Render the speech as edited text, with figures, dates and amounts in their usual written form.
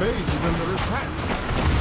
Base is under attack.